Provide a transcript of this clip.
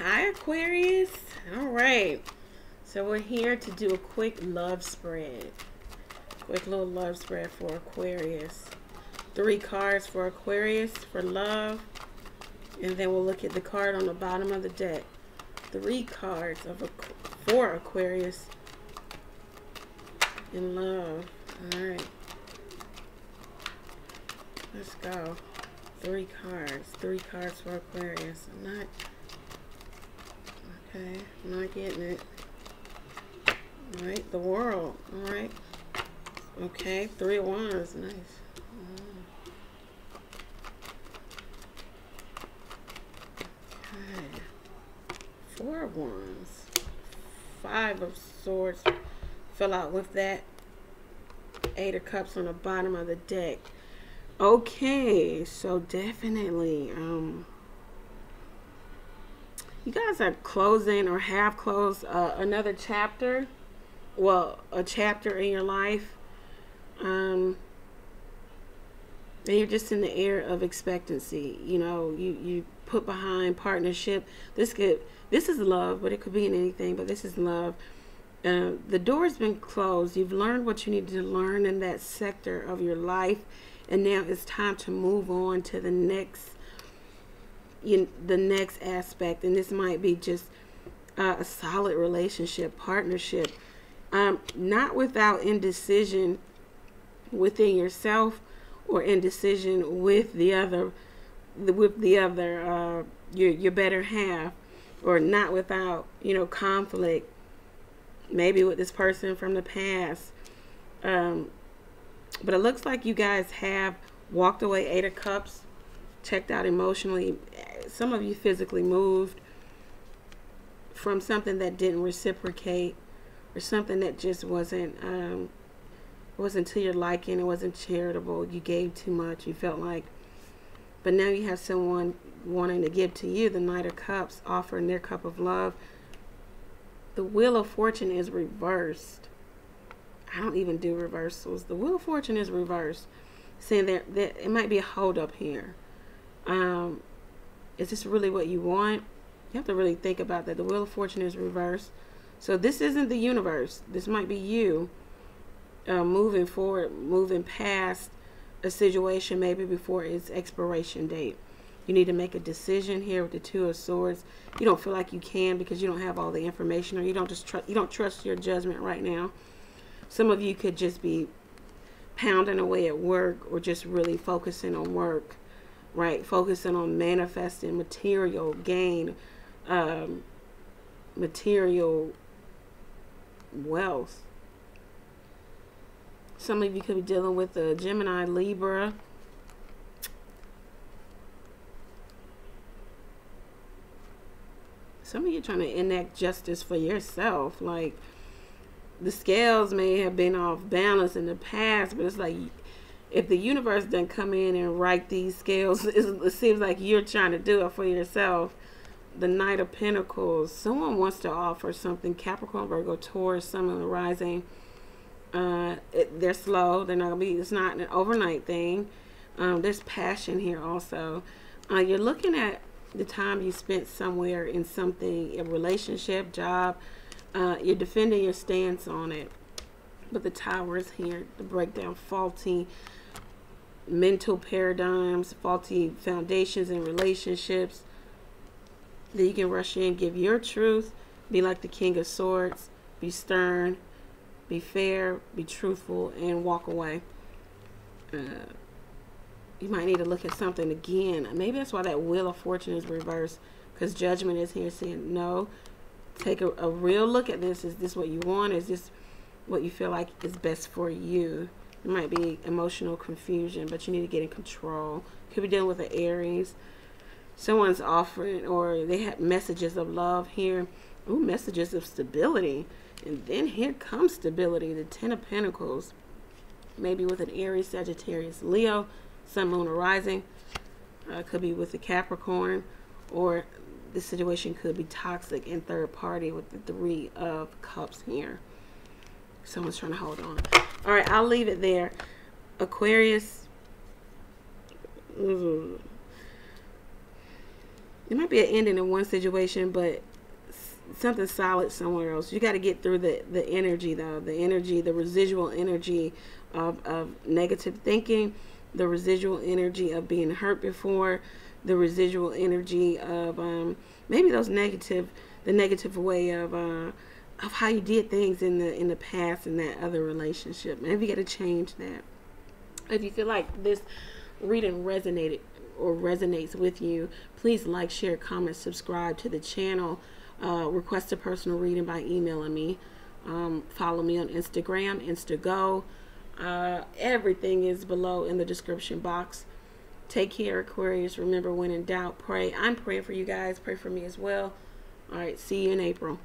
Hi, Aquarius. All right. So we're here to do a quick love spread. Quick little love spread for Aquarius. 3 cards for Aquarius for love. And then we'll look at the card on the bottom of the deck. 3 cards for Aquarius in love. All right. Let's go. 3 cards. 3 cards for Aquarius. I'm not... Okay, I'm not getting it. All right, the world. All right. Okay, 3 of wands. Nice. Okay. 4 of wands. 5 of swords. Fill out with that. 8 of cups on the bottom of the deck. Okay, so definitely, you guys are closing or have closed another chapter, well, a chapter in your life, and you're just in the air of expectancy. You know, you put behind partnership. This is love, but it could be in anything, but this is love. The door's been closed. You've learned what you need to learn in that sector of your life, and now it's time to move on to the next aspect, and this might be just a solid relationship, partnership, not without indecision within yourself or indecision with the other, your better half, or not without, you know, conflict, maybe with this person from the past. But it looks like you guys have walked away. 8 of cups, checked out emotionally. Some of you physically moved from something that didn't reciprocate, or something that just wasn't to your liking. It wasn't charitable. You gave too much, you felt like. But now you have someone wanting to give to you. The Knight of Cups offering their cup of love. The Wheel of Fortune is reversed. I don't even do reversals. The Wheel of Fortune is reversed, saying that it might be a hold up here. Is this really what you want? You have to really think about that. The Wheel of Fortune is reversed. So this isn't the universe. This might be you moving forward, moving past a situation maybe before its expiration date. You need to make a decision here with the Two of Swords. You don't feel like you can because you don't have all the information, or you don't trust your judgment right now. Some of you could just be pounding away at work, or just really focusing on work, right? Focusing on manifesting material gain, material wealth. Some of you could be dealing with a Gemini, Libra. Some of you are trying to enact justice for yourself. Like, the scales may have been off balance in the past, but it's like, if the universe doesn't come in and right these scales, it seems like you're trying to do it for yourself. The Knight of Pentacles. Someone wants to offer something. Capricorn, Virgo, Taurus, Sun in the rising. They're slow. They're not gonna be. It's not an overnight thing. There's passion here also. You're looking at the time you spent somewhere in something, a relationship, job. You're defending your stance on it. But the Tower is here to break down faulty mental paradigms, faulty foundations in relationships. Then you can rush in, give your truth, be like the King of Swords, be stern, be fair, be truthful, and walk away. You might need to look at something again. Maybe that's why that Wheel of Fortune is reversed, because judgment is here saying no. Take a real look at this. Is this what you want? Is this what you feel like is best for you? It might be emotional confusion, but you need to get in control. Could be dealing with an Aries. Someone's offering, or they have messages of love here. Ooh, messages of stability. And then here comes stability, the Ten of Pentacles. Maybe with an Aries, Sagittarius, Leo, Sun, Moon, or Rising. Could be with the Capricorn, or the situation could be toxic and third party with the Three of Cups here. Someone's trying to hold on. All right, I'll leave it there. Aquarius. It might be an ending in one situation, but something solid somewhere else. You got to get through the energy, though. The energy, the residual energy of negative thinking, the residual energy of being hurt before, the residual energy of maybe those negative, the negative way of how you did things in the past in that other relationship. Maybe you got to change that. If you feel like this reading resonated or resonates with you, please like, share, comment, subscribe to the channel. Request a personal reading by emailing me. Follow me on Instagram, InstaGo. Everything is below in the description box. Take care, Aquarius. Remember, when in doubt, pray. I'm praying for you guys. Pray for me as well. All right, see you in April.